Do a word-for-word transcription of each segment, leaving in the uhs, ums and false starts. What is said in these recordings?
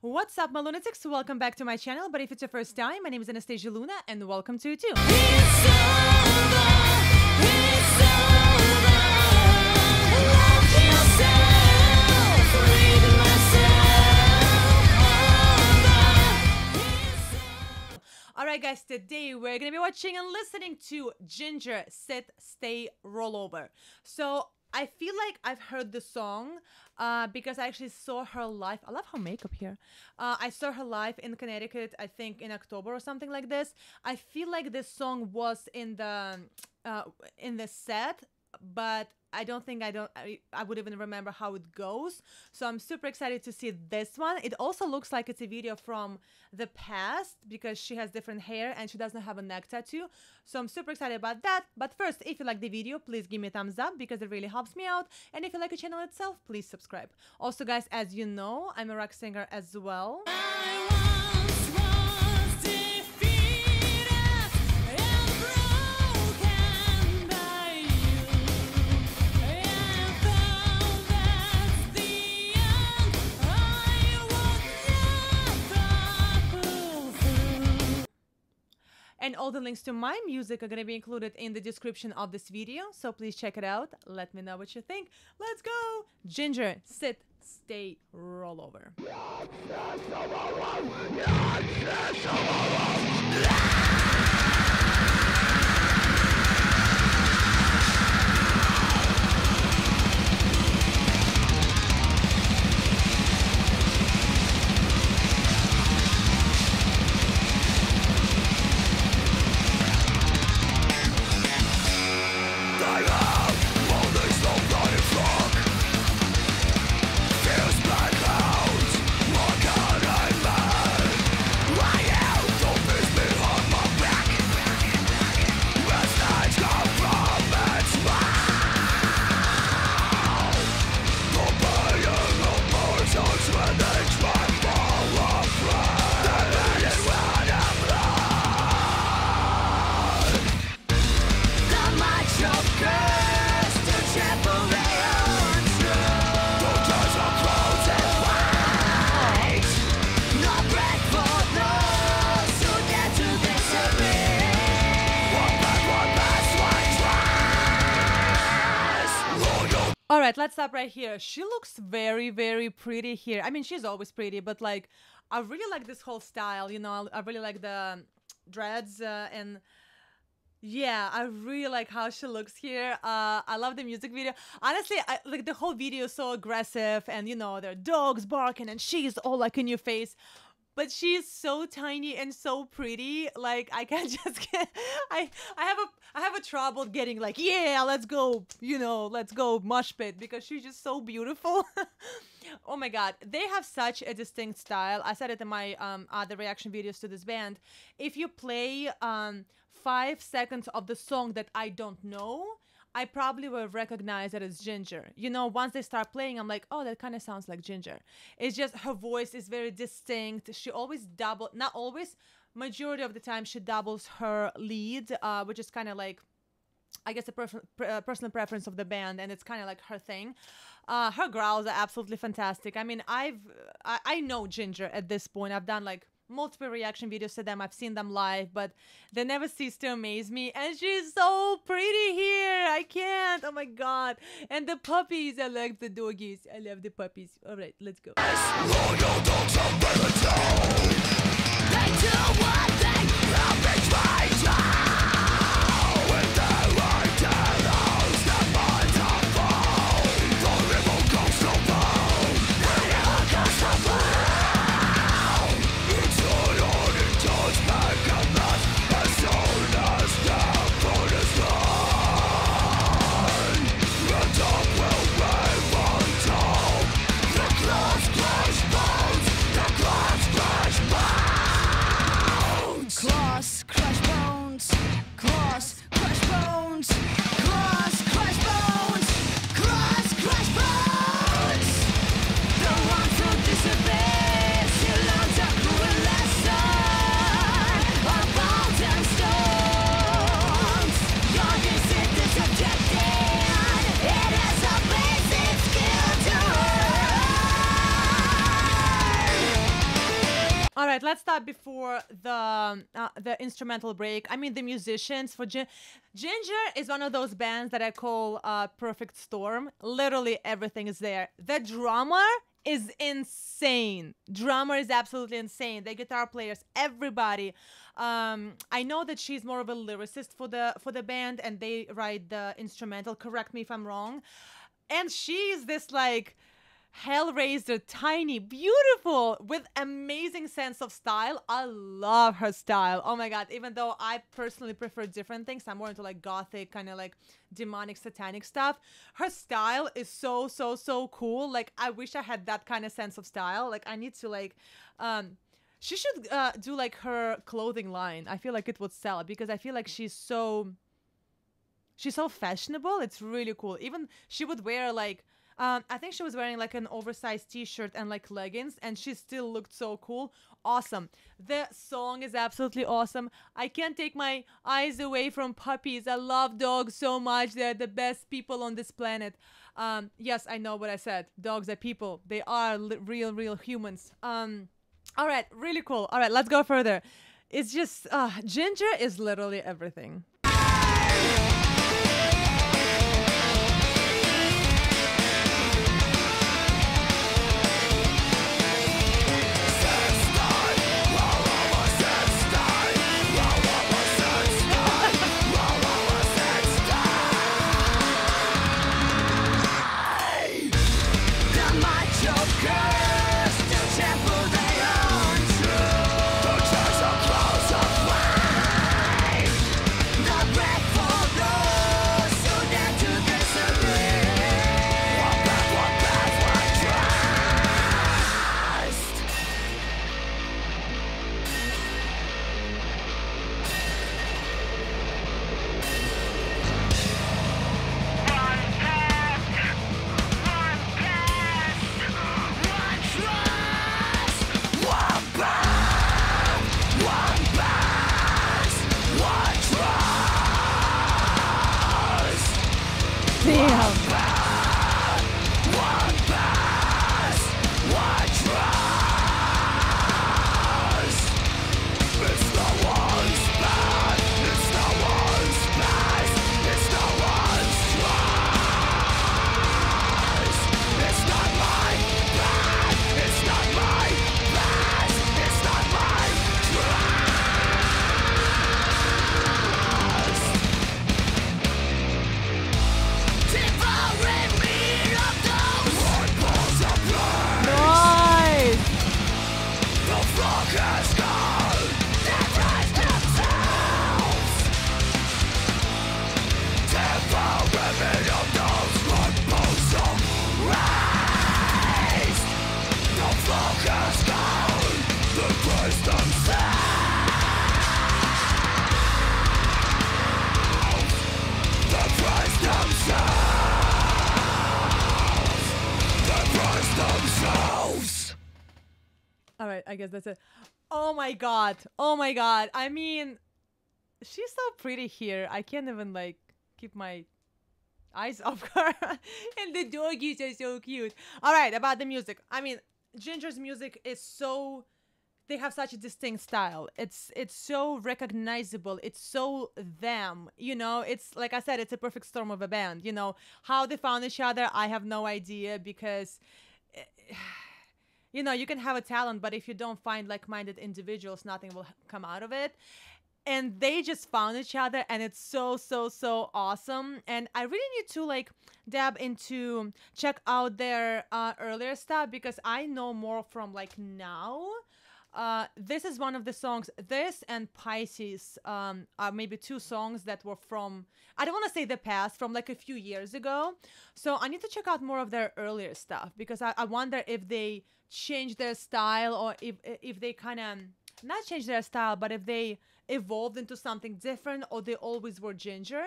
What's up, my lunatics? Welcome back to my channel, but if it's your first time, my name is Anastasia Luna, and welcome to you too. It's over. It's over. Love yourself. Read myself. It's over. All right, guys, today we're going to be watching and listening to Jinjer, Sit, Stay, Roll Over. So I feel like I've heard the song uh, because I actually saw her live. I love her makeup here. Uh, I saw her live in Connecticut, I think in October or something like this. I feel like this song was in the uh, in the set, but I don't think I don't I, I would even remember how it goes. So I'm super excited to see this one. It also looks like it's a video from the past because she has different hair and she doesn't have a neck tattoo. So I'm super excited about that. But first, if you like the video, please give me a thumbs up because it really helps me out. And if you like the channel itself, please subscribe. Also, guys, as you know, I'm a rock singer as well. And all the links to my music are going to be included in the description of this video, so please check it out. Let me know what you think. Let's go! Jinjer, Sit, Stay, Roll Over. All right, let's stop right here. She looks very, very pretty here. I mean, she's always pretty, but like, I really like this whole style, you know, I really like the dreads uh, and yeah, I really like how she looks here. Uh, I love the music video. Honestly, I, like the whole video is so aggressive and, you know, there are dogs barking and she's all like in your face. But she's so tiny and so pretty. Like I can't just get. I I have a I have a trouble getting like, yeah, let's go. You know, let's go mosh pit because she's just so beautiful. Oh my God, they have such a distinct style. I said it in my um, other reaction videos to this band. If you play um, five seconds of the song that I don't know, I probably will recognize that it's Jinjer. You know, once they start playing, I'm like, oh, that kind of sounds like Jinjer. It's just her voice is very distinct. She always double, not always, majority of the time she doubles her lead, uh, which is kind of like, I guess, a prefer uh, personal preference of the band, and it's kind of like her thing. Uh, her growls are absolutely fantastic. I mean, I've, I, I know Jinjer at this point. I've done like multiple reaction videos to them. I've seen them live, but they never cease to amaze me. And she's so pretty here. I can't. Oh my God. And the puppies. I like the doggies. I love the puppies. All right, let's go. All right, let's stop before the uh, the instrumental break. I mean, the musicians for Jin Jinjer is one of those bands that I call uh, perfect storm. Literally everything is there. The drummer is insane. Drummer is absolutely insane. The guitar players, everybody. Um, I know that she's more of a lyricist for the for the band, and they write the instrumental. Correct me if I'm wrong. And she's this like Hellraiser, tiny, beautiful, with amazing sense of style. I love her style. Oh my god, even though I personally prefer different things, I'm more into like gothic, kind of like demonic, satanic stuff. Her style is so, so, so cool. Like, I wish I had that kind of sense of style. Like, I need to like, um, she should uh, do like her clothing line. I feel like it would sell, because I feel like she's so, she's so fashionable. It's really cool. Even she would wear like, Um, I think she was wearing like an oversized t-shirt and like leggings, and she still looked so cool. Awesome. The song is absolutely awesome. I can't take my eyes away from puppies. I love dogs so much. They're the best people on this planet. Um, yes, I know what I said. Dogs are people. They are real, real humans. Um, all right, really cool. All right, let's go further. It's just, uh, Jinjer is literally everything. I guess that's it. Oh my god. Oh my god. I mean, she's so pretty here. I can't even like keep my eyes off her. And the doggies are so cute. All right, about the music. I mean, Jinjer's music is so, they have such a distinct style. It's it's so recognizable. It's so them, you know. It's like I said, it's a perfect storm of a band, you know. How they found each other, I have no idea, because it, you know, you can have a talent, but if you don't find like-minded individuals, nothing will come out of it. And they just found each other, and it's so, so, so awesome. And I really need to like dab into, check out their uh, earlier stuff, because I know more from like now. Uh, this is one of the songs, this and Pisces um, are maybe two songs that were from, I don't want to say the past, from like a few years ago. So I need to check out more of their earlier stuff, because I, I wonder if they change their style, or if if they kind of not change their style, but if they evolved into something different, or they always were Jinjer.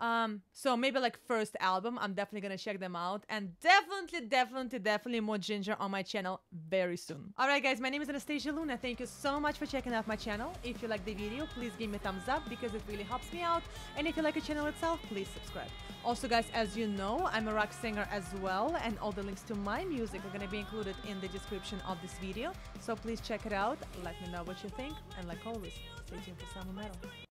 Um, so maybe like first album, I'm definitely gonna check them out, and definitely, definitely, definitely more Jinjer on my channel very soon. Alright guys, my name is Anastasia Luna, thank you so much for checking out my channel. If you like the video, please give me a thumbs up because it really helps me out, and if you like the channel itself, please subscribe. Also guys, as you know, I'm a rock singer as well, and all the links to my music are gonna be included in the description of this video, so please check it out, let me know what you think, and like always, stay tuned for some more metal.